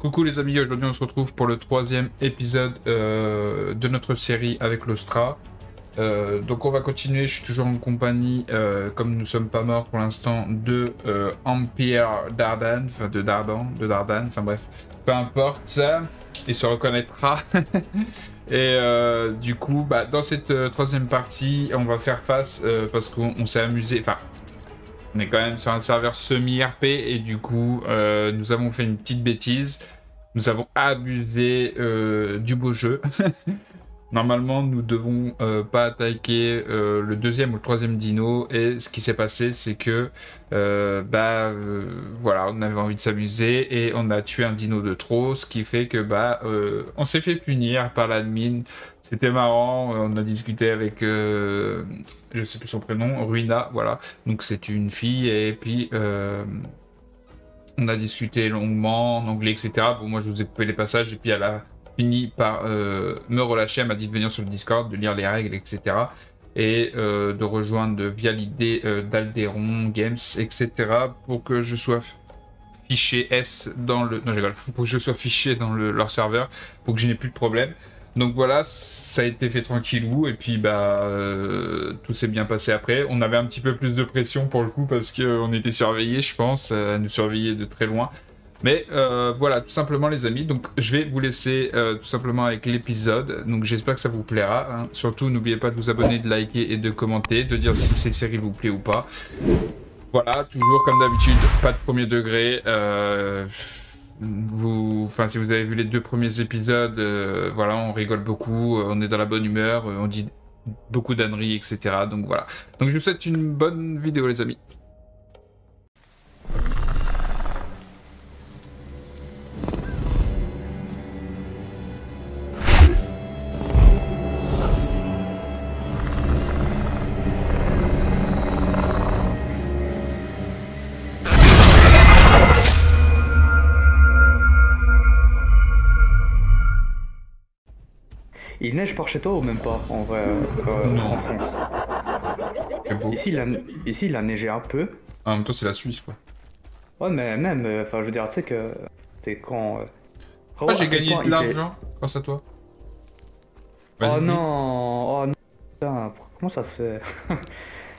Coucou les amis, aujourd'hui on se retrouve pour le 3e épisode de notre série avec l'Ostra. Donc on va continuer, je suis toujours en compagnie, comme nous ne sommes pas morts pour l'instant, de Empire Dardan, enfin de Dardan, enfin bref, peu importe ça, il se reconnaîtra. Et du coup, dans cette 3e partie, on va faire face, parce qu'on s'est amusé, enfin... On est quand même sur un serveur semi-RP et du coup, nous avons fait une petite bêtise. Nous avons abusé du beau jeu. Normalement, nous ne devons pas attaquer le 2e ou le 3e dino. Et ce qui s'est passé, c'est que, voilà, on avait envie de s'amuser et on a tué un dino de trop. Ce qui fait que, on s'est fait punir par l'admin. C'était marrant, on a discuté avec, je sais plus son prénom, Ruina, voilà. Donc c'est une fille et puis on a discuté longuement en anglais, etc. Bon, moi je vous ai coupé les passages et puis elle a fini par me relâcher, elle m'a dit de venir sur le Discord, de lire les règles, etc. Et de rejoindre via l'idée d'Alderon Games, etc. pour que je sois... fiché S dans le... Non, je rigole. Pour que je sois fiché dans leur serveur, pour que je n'ai plus de problème. Donc voilà, ça a été fait tranquillou et puis tout s'est bien passé après. On avait un petit peu plus de pression pour le coup parce qu'on était surveillés, je pense, à nous surveiller de très loin. Mais voilà, tout simplement les amis, donc je vais vous laisser tout simplement avec l'épisode. Donc j'espère que ça vous plaira, hein. Surtout n'oubliez pas de vous abonner, de liker et de commenter, de dire si cette série vous plaît ou pas. Voilà, toujours comme d'habitude, pas de premier degré. Enfin, si vous avez vu les 2 premiers épisodes, voilà, on rigole beaucoup, on est dans la bonne humeur, on dit beaucoup d'âneries, etc. Donc voilà. Donc je vous souhaite une bonne vidéo, les amis. Il neige par chez toi ou même pas en vrai en France. Ici il a neigé un peu. En même temps c'est la Suisse quoi. Ouais mais même, enfin je veux dire tu sais que c'est quand... Ah j'ai gagné de l'argent grâce à toi. Oh non putain, comment ça se fait.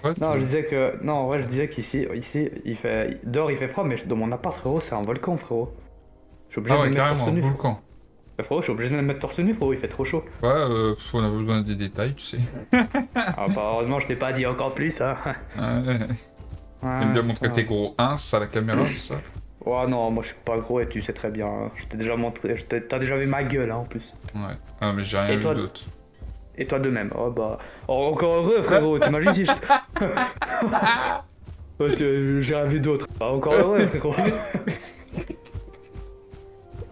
Ouais, non, je disais que... Non en vrai je disais qu'ici il fait... Dehors il fait froid mais dans mon appart frérot c'est un volcan frérot. Je suis obligé de me mettre torse nu. Volcan. Frérot, je suis obligé de me mettre torse nu, frérot, il fait trop chaud. Ouais, on a besoin des détails, tu sais. Ah, bah, heureusement, je t'ai pas dit encore plus, hein. Ouais. T'aimes bien montrer tes gros ins à la caméra, ça. Ouais, non, moi je suis pas gros et tu sais très bien. Hein. Je t'ai déjà montré, t'as déjà vu ma gueule, hein, en plus. Ouais, ah, mais j'ai rien vu d'autre. Et toi de même, oh bah. Oh, encore heureux, frérot, t'imagines si je. J'ai rien vu d'autre. Ah, encore heureux, frérot.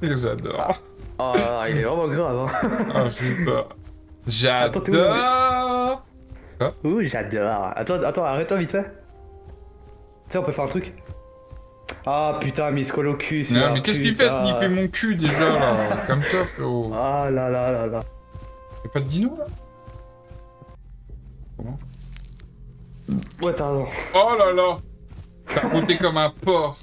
J'adore. Oh là là, il est vraiment grave hein. Oh, je sais pas. J'adore. Ouh, j'adore. Attends, arrête-toi vite fait. Tu sais, on peut faire un truc. Ah putain, mais il se colle au cul. Non, mais qu'est-ce qu'il fait? Il fait mon cul déjà là. Comme toi, frérot. Ah là là là là. Y'a pas de dino là? Comment? Ouais, t'as raison. Oh là là. T'as monté comme un porc.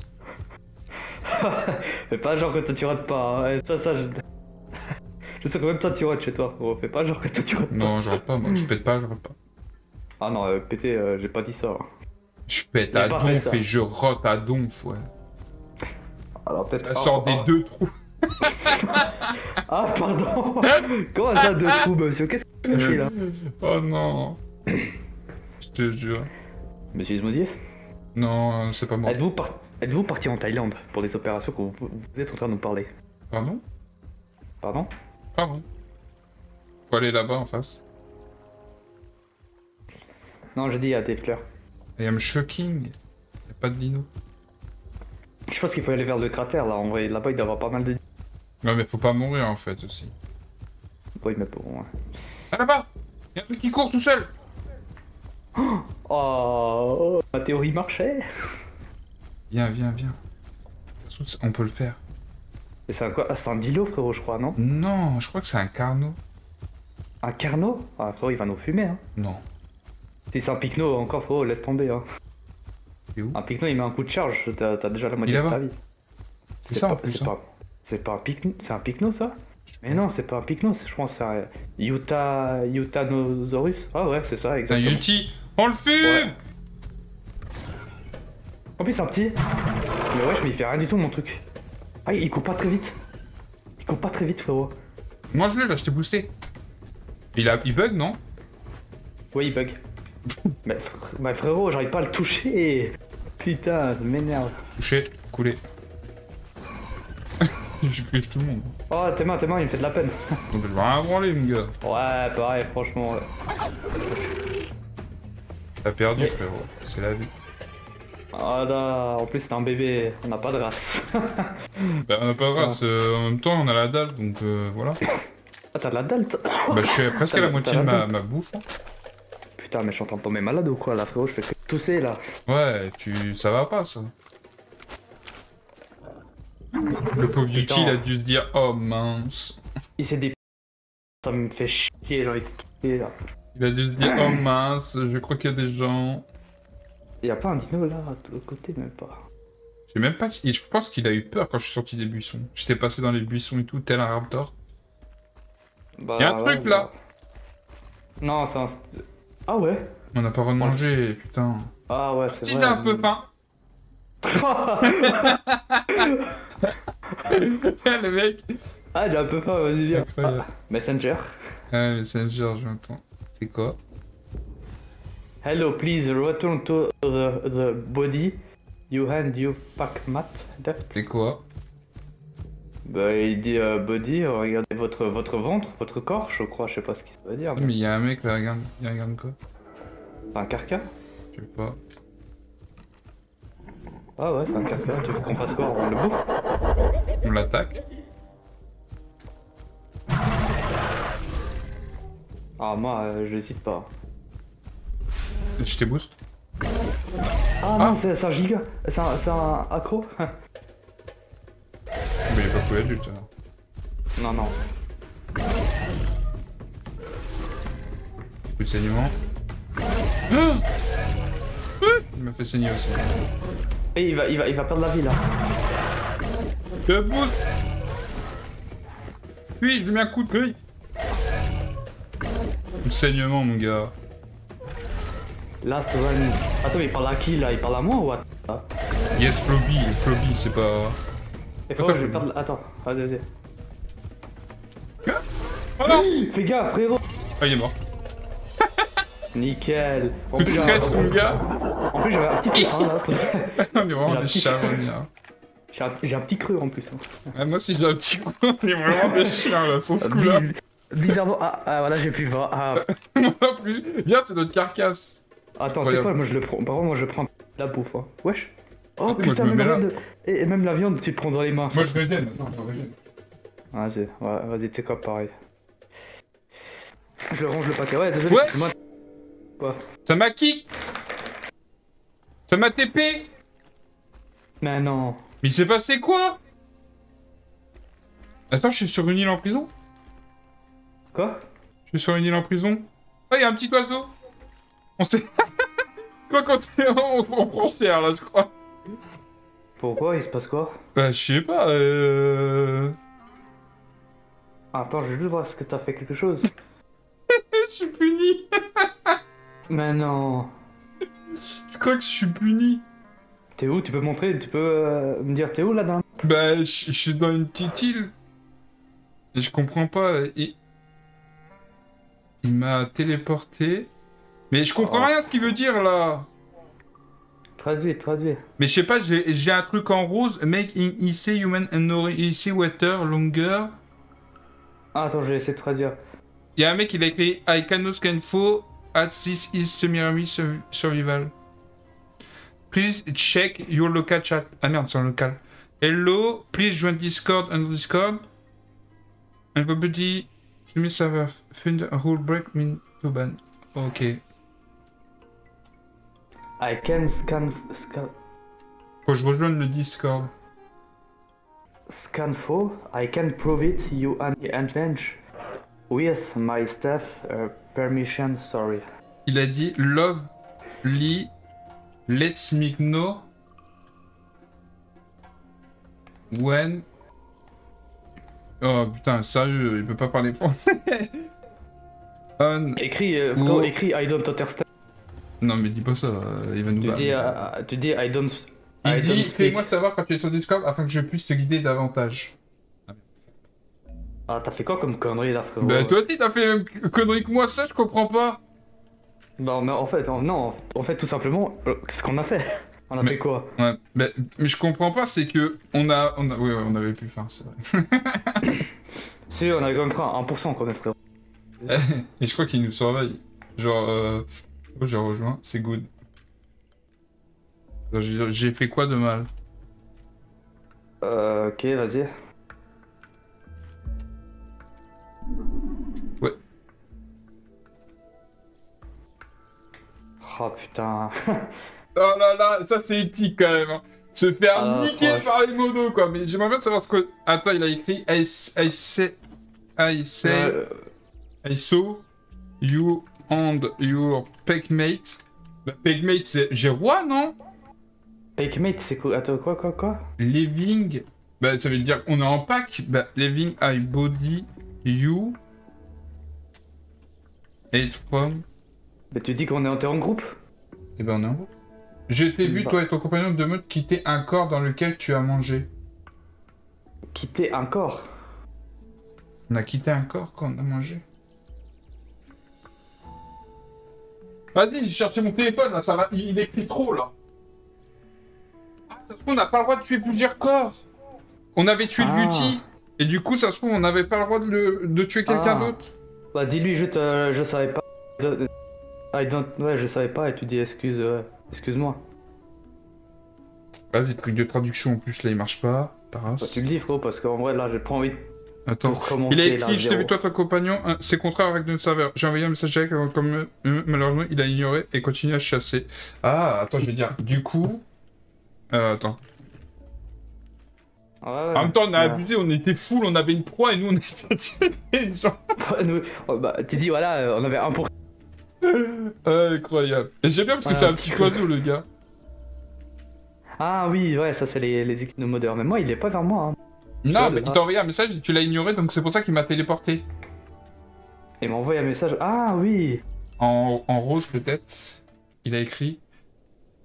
Fais pas genre que toi tu rates pas, hein. Je sais que même toi tu rates chez toi, frérot. Fais pas genre que toi tu rates pas. Non, je rate pas, moi, je pète pas, je rate pas. Ah non, péter, j'ai pas dit ça. Hein. Je pète à donf et je rote à donf, ouais. Alors peut-être. Ça sort des 2 trous. Ah, pardon. Comment ça, 2 trous, monsieur? Qu'est-ce que tu fais là? Oh non. Je te jure. Monsieur Smodier? Non, c'est pas moi. Êtes-vous parti en Thaïlande pour des opérations que vous êtes en train de nous parler? Pardon? Pardon? Pardon. Faut aller là-bas en face. Non, j'ai dit à des fleurs. I am shocking. Y'a pas de dino. Je pense qu'il faut aller vers le cratère là, en vrai, là-bas il doit y avoir pas mal de dino. Ouais, mais faut pas mourir en fait aussi. Oui, mais bon, ouais. Ah là-bas! Y'a un truc qui court tout seul! Oh, ma théorie marchait. Viens. On peut le faire. C'est un quoi? C'est un dilo, frérot, je crois, non? Non, je crois que c'est un carnot. Un carnot? Ah, frérot, il va nous fumer, hein. Non. Si c'est un picno, encore, frérot, laisse tomber, hein. Où? Un picno, il met un coup de charge, t'as déjà la moitié de ta vie. C'est ça, en plus. Hein. C'est pas un Picno, c'est un Picno ça? Mais non, c'est pas un Picno, je pense que c'est un Yutanosaurus. Ah ouais, c'est ça, exactement. Un Yuti. On le fume. En plus, c'est un petit. Mais ouais, je m'y fais rien du tout, mon truc. Ah, il court pas très vite. Il court pas très vite, frérot. Moi, je l'ai, là, je t'ai boosté. Il bug, non? Ouais, il bug. Mais bah, frérot, j'arrive pas à le toucher. Putain, ça m'énerve. Touché, coulé. Je crève tout le monde. Oh, tes mains, il me fait de la peine. Je vais rien branler, mon gars. Ouais, pareil, franchement. T'as perdu, mais... frérot. C'est la vie. Ah là, en plus c'est un bébé, on n'a pas de race. Bah on n'a pas de race, en même temps on a la dalle, donc voilà. Ah t'as de la dalle. Bah je suis presque à la moitié de ma bouffe. Hein. Putain mais je suis en train de tomber malade ou quoi là frérot, je fais que tousser là. Ouais, ça va pas ça. Le pauvre Yuti il a dû se dire oh mince. Il s'est dit ça me fait chier, j'ai envie de quitter là. Il a dû se dire oh mince, je crois qu'il y a des gens. Y'a pas un dino là, de l'autre côté, même pas. J'ai même pas. Je pense qu'il a eu peur quand je suis sorti des buissons. J'étais passé dans les buissons et tout, tel un raptor. Bah, y'a un truc là. Non, c'est un. Ah ouais. On n'a pas remangé, putain. Ah ouais, c'est vrai. J'ai un peu faim. Le mec. Ah, j'ai un peu faim, vas-y, viens. Ah, Messenger. Ah, Messenger, j'entends. C'est quoi? Hello, please return to the body. You hand you pack mat left. C'est quoi? Bah il dit body, regardez votre ventre, votre corps, je crois, je sais pas ce qu'il veut dire. Mais il y a un mec là, regarde, il regarde quoi? C'est un carcan? Je sais pas. Ah ouais, c'est un carcan, tu veux qu'on fasse quoi? On le bouffe? On l'attaque? Ah moi, je n'hésite pas. Je t'ai boost. Ah non, c'est un giga. C'est un accro. Mais il est pas cool adulte. Non, non. Coup de saignement. Il m'a fait saigner aussi. Et il va perdre la vie là. Te boost. Puis je lui mets un coup de gueule. Coup de saignement, mon gars. Last one. Attends, il parle à qui là? Il parle à moi ou à... Yes, Floby, Floby, c'est pas... Et frérot, je vais perdre... Attends, vas-y, vas-y. Oh non oui, fais gaffe, frérot. Ah, il est mort. Nickel. Plus de stress, mon gars. En plus, j'avais un petit creux, hein, là. On est vraiment des chiens, hein. J'ai un petit creux, en plus. Hein. Ah, moi aussi, j'ai un petit creux. On est vraiment des chiens, là, sans ce coup-là. Bizarrement... Ah, voilà, j'ai plus 20. Ah. Moi non plus. Viens, c'est notre carcasse. Attends, c'est quoi, moi je le prends. Par contre, moi je prends la bouffe. Hein. Wesh. Oh attends, putain, moi, et même la viande, tu le prends dans les mains. Moi je régène. Vas-y, vas-y, t'es quoi, pareil. Je range le paquet. Ouais, désolé. Quoi? Ça m'a kick. Ça m'a TP. Mais non. Mais il s'est passé quoi? Attends, je suis sur une île en prison. Quoi? Je suis sur une île en prison. Ah, y'a un petit oiseau. On s'est... quoi qu'on s'est... On prend cher, là, je crois. Pourquoi? Il se passe quoi? Bah, je sais pas, attends, je vais juste voir ce que t'as fait quelque chose. Je suis puni. Mais non. Je crois que je suis puni. T'es où? Tu peux montrer? Tu peux me dire t'es où, là, dans... Bah, je suis dans une petite île. Et je comprends pas, et... Il m'a téléporté... Mais je comprends rien ce qu'il veut dire là. Traduis, traduis. Mais je sais pas, j'ai un truc en rose. Make in ici human and ici water longer. Ah, attends, je vais essayer de traduire. Il y a un mec, il a écrit I cannot scan for at this is semi-RP survival. Please check your local chat. Ah merde, c'est un local. Hello, please join Discord and Discord. Everybody, semi server find a rule break mean to ban. Ok. I can scan... Faut que je rejoigne le Discord. Scan for, I can prove it, you advantage with my staff permission, sorry. Il a dit lovely, let's me know when Oh putain, sérieux, il peut pas parler français. Écris, frérot, écris I don't understand. Non mais dis pas ça, il va nous battre. Tu dis I don't... Il dit, fais-moi savoir quand tu es sur Discord afin que je puisse te guider davantage. Ah, t'as fait quoi comme connerie là, frérot? Bah toi aussi t'as fait la même connerie que moi, ça je comprends pas. Non mais en fait, non, en fait tout simplement, qu'est-ce qu'on a fait? On a fait quoi? Ouais, mais je comprends pas, c'est que on a... Oui, ouais, on avait plus faim, c'est vrai. Si, on avait quand même faim, 1% quand même, frérot. Et je crois qu'il nous surveille. Genre, oh, j'ai rejoint, c'est good. J'ai fait quoi de mal? Ok, vas-y. Ouais. Oh putain. Oh là là, ça c'est éthique quand même. Hein. Se faire niquer par les monos quoi. Mais j'aimerais bien savoir ce que... Attends, il a écrit... I saw you and your pegmate. Bah, pegmate c'est... J'ai roi, non? Pegmate c'est quoi? Attends, quoi? Living... Bah ça veut dire qu'on est en pack. Bah, living I body you... Hate from... Bah tu dis qu'on est en groupe? Eh ben on est en groupe. Je t'ai vu, toi et ton compagnon de meute, quitter un corps dans lequel tu as mangé. Quitter un corps? On a quitté un corps quand on a mangé. Vas-y, j'ai cherché mon téléphone, là, ça va... il écrit trop, là. Ah, ça se trouve, on n'a pas le droit de tuer plusieurs corps. On avait tué le Lutti, et du coup, ça se trouve, on n'avait pas le droit de, tuer quelqu'un d'autre. Bah, dis-lui, je savais pas... Ouais, je savais pas, et tu dis excuse... Excuse-moi. Vas-y, truc de traduction en plus, là il marche pas. Bah, tu le dis, frérot, parce qu'en vrai, là j'ai pas envie de. Attends, il a écrit, je t'ai vu, toi, ton compagnon, c'est contraire avec notre serveur. J'ai envoyé un message avec comme malheureusement, il a ignoré et continue à chasser. Ah, attends, je vais dire. Du coup. Attends. Ouais, en même temps, on a abusé, on était full, on avait une proie et nous on était des gens. Bah, tu dis, voilà, on avait 1%. Incroyable. Et j'aime bien parce que c'est un petit oiseau, le gars. Ah oui, ouais, ça c'est les équinomodeurs. Mais moi, il est pas vers moi. Hein. Non, mais il t'a envoyé un message et tu l'as ignoré, donc c'est pour ça qu'il m'a téléporté. Il m'a envoyé un message. Ah oui. En rose, peut-être. Il a écrit.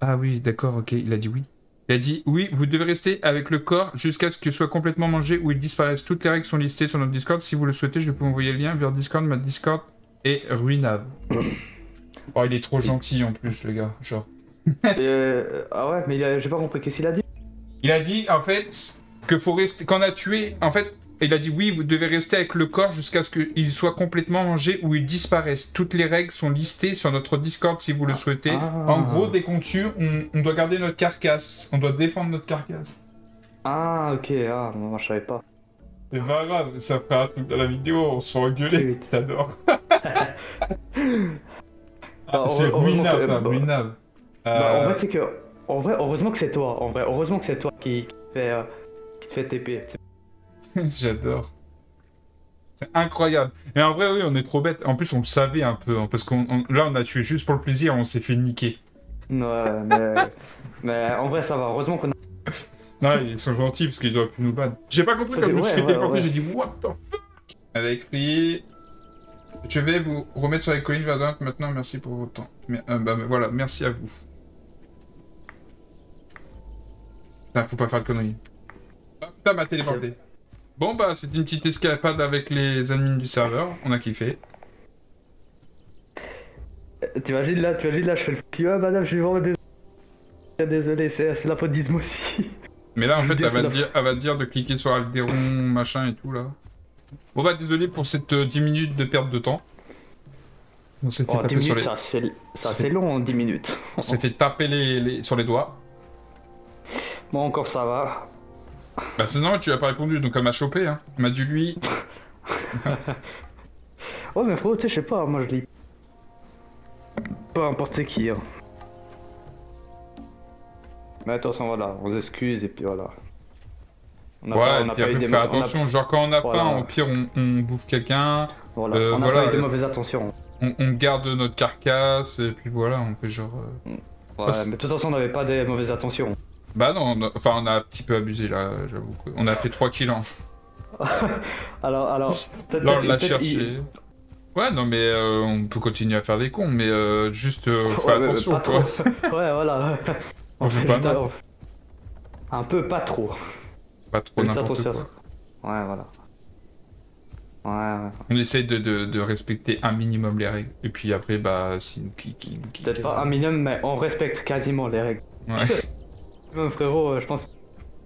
Ah oui, d'accord, ok. Il a dit oui. Il a dit oui, vous devez rester avec le corps jusqu'à ce qu'il soit complètement mangé ou il disparaisse. Toutes les règles sont listées sur notre Discord. Si vous le souhaitez, je peux envoyer le lien vers Discord. Ma Discord est ruinable. Oh, il est trop gentil en plus, le gars, genre. Ah ouais, mais j'ai pas compris, qu'est-ce qu'il a dit? Il a dit, en fait, que faut rester... Qu'on a tué, en fait, il a dit, oui, vous devez rester avec le corps jusqu'à ce qu'il soit complètement mangé ou il disparaisse. Toutes les règles sont listées sur notre Discord, si vous le souhaitez. En gros, dès qu'on tue, on doit garder notre carcasse. On doit défendre notre carcasse. Ah, ok, ah, moi, je savais pas. C'est pas grave, ça fait un truc dans la vidéo, on se fait engueuler, j'adore. Ah, c'est ruinable, ruinable. En vrai, c'est que... En vrai, heureusement que c'est toi, en vrai. Heureusement que c'est toi qui te fait TP. J'adore. C'est incroyable. Et en vrai, oui, on est trop bêtes. En plus, on le savait un peu, hein, parce qu'on là, on a tué juste pour le plaisir, on s'est fait niquer. Ouais, mais... mais en vrai, ça va. Heureusement qu'on a... Non, ils sont gentils, parce qu'ils doivent plus nous battre. J'ai pas compris, quand je me suis fait téléporter, j'ai dit, what the fuck? Elle a écrit... Je vais vous remettre sur les collines verdantes maintenant, merci pour votre temps. Mais, mais voilà, merci à vous. Putain, faut pas faire de conneries. Hop, ça m'a téléporté. Bon bah, c'était une petite escapade avec les admins du serveur, on a kiffé. T'imagines là, je fais le p***, madame, je suis vraiment désolé. Désolé, c'est la faute d'Ismo aussi. Mais là, en fait, elle va dire de cliquer sur Alderon, machin et tout, là. Bon bah désolé pour cette 10 minutes de perte de temps. On s'est fait taper sur les... C'est assez long, 10 minutes. On s'est fait taper sur les doigts. Bon, encore ça va. Bah c'est normal, tu lui as pas répondu, donc elle m'a chopé, hein. Elle m'a dit lui... Ouais mais frérot, tu sais, je sais pas, moi je lis... Peu importe c'est qui, hein. Mais attention, voilà, on s'excuse et puis voilà. Ouais, pas, et puis après, faire attention, genre quand on a pas, au pire, on bouffe quelqu'un. Voilà, on n'a pas eu de mauvaises intentions. On garde notre carcasse, et puis voilà, on fait genre... Ouais, mais de toute façon, on n'avait pas des mauvaises intentions. Bah non, enfin, on a un petit peu abusé, là, j'avoue. On a fait 3 kills. alors là on l'a cherché. Ouais, non, mais on peut continuer à faire des cons, mais juste fais attention, quoi. Ouais, voilà. On joue pas mal. Un peu, pas trop. Pas trop, n'importe quoi. Ouais, voilà. Ouais. On essaye de respecter un minimum les règles, et puis après, bah, si nous qui peut-être pas un minimum, mais on respecte quasiment les règles. Ouais. Frérot, je pense...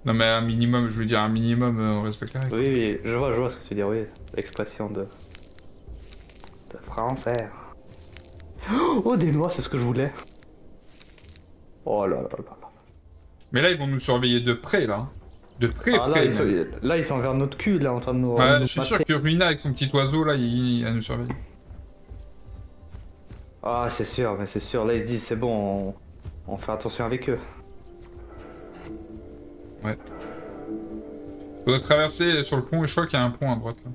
Non, mais un minimum, je veux dire, un minimum, on respecte les règles. Oui, je vois ce que tu dis, oui. L'expression de... Français. Oh, des noix, c'est ce que je voulais. Oh là là là là. Mais là, ils vont nous surveiller de près, là. De très près. Là, ils sont vers notre cul, là, en train de nous. Ouais, je suis sûr que Ruina, avec son petit oiseau, là, il nous surveille. Ah, c'est sûr, mais c'est sûr. Là, ils se disent, c'est bon, on fait attention avec eux. Ouais. On doit traverser sur le pont, et je crois qu'il y a un pont à droite, là.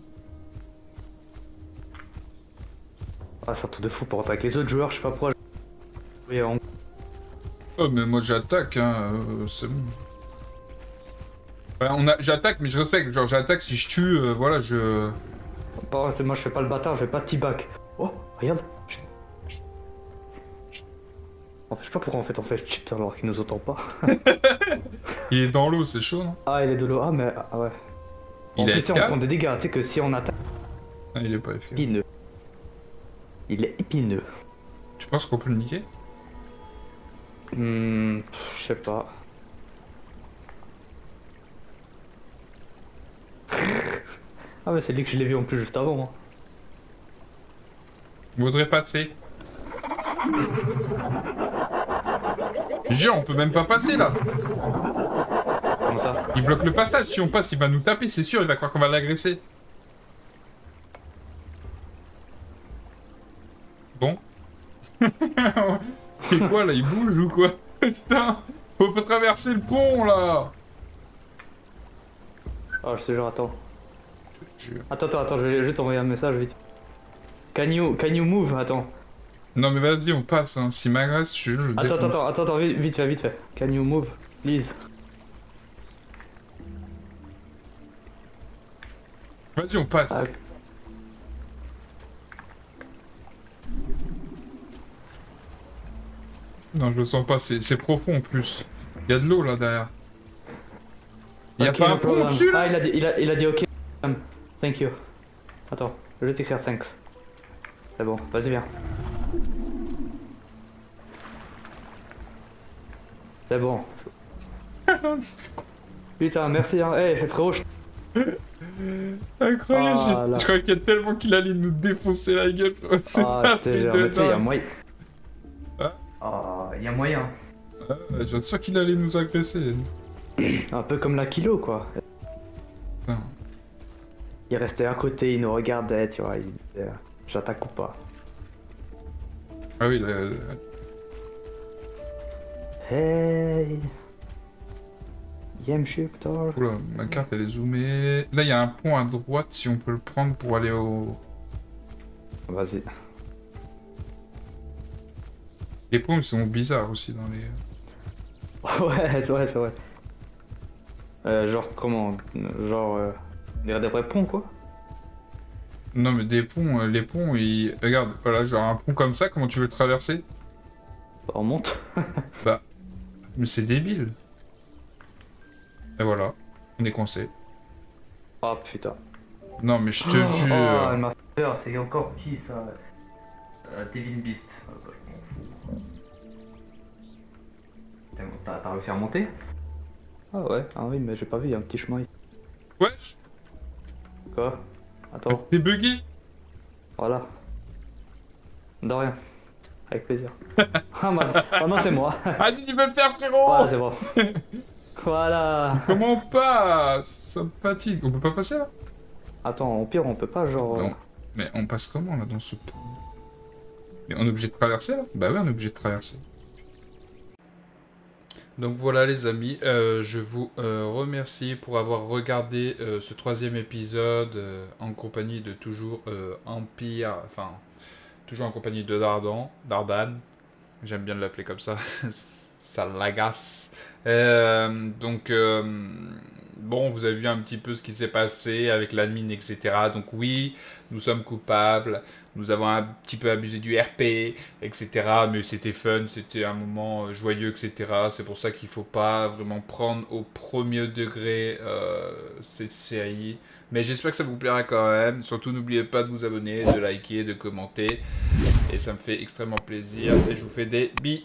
Ah, c'est un truc de fou pour attaquer les autres joueurs, je sais pas pourquoi. Oui, on... Oh, mais moi j'attaque, hein, c'est bon. Enfin, j'attaque, mais je respecte. Genre, j'attaque, si je tue, voilà, je. Par contre, moi je fais pas le bâtard, je fais pas de T-back. Oh, regarde. En fait, je sais pas pourquoi en fait on fait cheater alors qu'il nous entend pas. Il est dans l'eau, c'est chaud, non? Ah, il est de l'eau, ah, mais. Ah, ouais. En plus, on prend des dégâts, tu sais que si on attaque. Ah, il est pas efficace. Il est épineux. Tu penses qu'on peut le niquer? Je sais pas. Ah, mais c'est lui que je l'ai vu en plus juste avant. Hein. Voudrais passer. Genre, on peut même pas passer là. Comment ça? Il bloque le passage. Si on passe, il va nous taper, c'est sûr. Il va croire qu'on va l'agresser. Bon. C'est quoi là? Il bouge ou quoi? Putain, faut pas traverser le pont là. Oh, je te jure, attends. Attends, je vais t'envoyer un message vite. Can you move? Attends. Non, mais vas-y, on passe, hein. Si m'agresse, je défonce. Attends, vite fait. Can you move, please? Vas-y, on passe. Ah, okay. Non, je le sens pas, c'est profond en plus. Il y a de l'eau là derrière. Il n'y a pas un pont dessus là? Ah, il a dit ok, thank you. Attends, je vais t'écrire thanks. C'est bon, vas-y, viens. C'est bon. Putain, merci, hein. Hey, frérot, incroyable, ah, je crois qu'il y a tellement qu'il allait nous défoncer la gueule. Ah, je te jure, mais tu sais, il y a moyen. Oh, il y a moyen. Ah, je suis sûr qu'il allait nous agresser. Un peu comme la kilo, quoi. Putain. Il restait à côté, il nous regardait, tu vois. Il disait, j'attaque ou pas. Ah oui, Hey. Yemshuptor. Oula, ma carte elle est zoomée. Là, il y a un pont à droite, si on peut le prendre pour aller au... Vas-y. Les ponts sont bizarres aussi dans les... Ouais, c'est vrai, c'est vrai. Genre comment? Genre... des vrais ponts, quoi? Non, mais des ponts, les ponts, ils... Regarde, voilà, genre un pont comme ça, comment tu veux le traverser? Bah, on monte. Bah... Mais c'est débile. Et voilà, on est coincé. Oh, putain. Non, mais je te jure... Oh, elle m'a fait peur, c'est encore qui, ça? Devin Beast. T'as réussi à remonter? Ah ouais, ah oui, mais j'ai pas vu, il y a un petit chemin ici. Wesh! Quoi? Attends. T'es bugué? Voilà. De rien. Avec plaisir. Ah, non, c'est moi. Ah, tu peux le faire, frérot! Voilà, c'est bon. Voilà. Comment on passe? Ça me fatigue. On peut pas passer là? Attends, au pire, on peut pas, genre. Non. Mais on passe comment là dans ce pont? Mais on est obligé de traverser là? Bah oui, on est obligé de traverser. Donc voilà les amis, je vous remercie pour avoir regardé ce 3e épisode en compagnie de toujours Empire, enfin toujours en compagnie de Dardan, j'aime bien l'appeler comme ça, ça l'agace. Donc bon, vous avez vu un petit peu ce qui s'est passé avec l'admin, etc. Donc oui, nous sommes coupables, nous avons un petit peu abusé du RP, etc. Mais c'était fun, c'était un moment joyeux, etc. C'est pour ça qu'il ne faut pas vraiment prendre au premier degré cette série. Mais j'espère que ça vous plaira quand même. Surtout, n'oubliez pas de vous abonner, de liker, de commenter. Et ça me fait extrêmement plaisir. Et je vous fais des bisous.